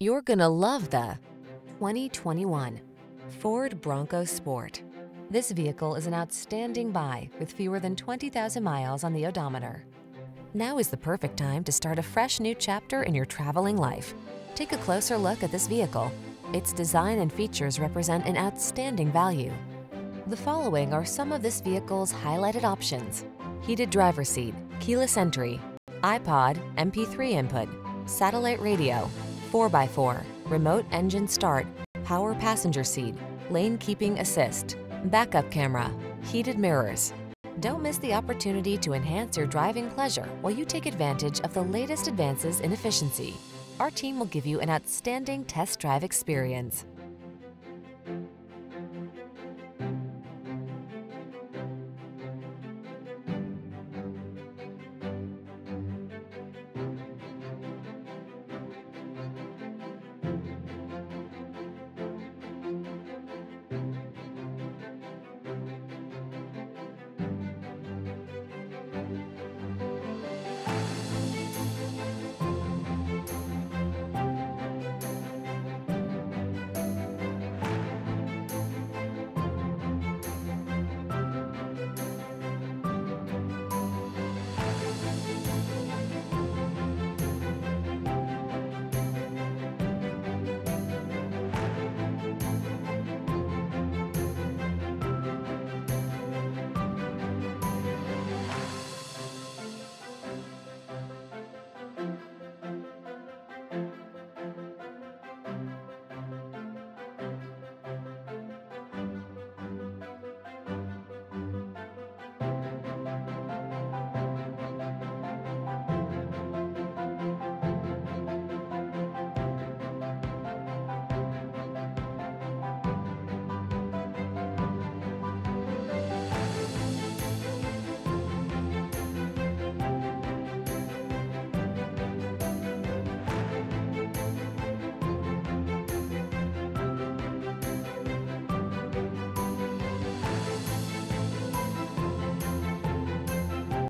You're gonna love the 2021 Ford Bronco Sport. This vehicle is an outstanding buy with fewer than 20,000 miles on the odometer. Now is the perfect time to start a fresh new chapter in your traveling life. Take a closer look at this vehicle. Its design and features represent an outstanding value. The following are some of this vehicle's highlighted options: heated driver's seat, keyless entry, iPod, MP3 input, satellite radio, 4x4, remote engine start, power passenger seat, lane keeping assist, backup camera, heated mirrors. Don't miss the opportunity to enhance your driving pleasure while you take advantage of the latest advances in efficiency. Our team will give you an outstanding test drive experience.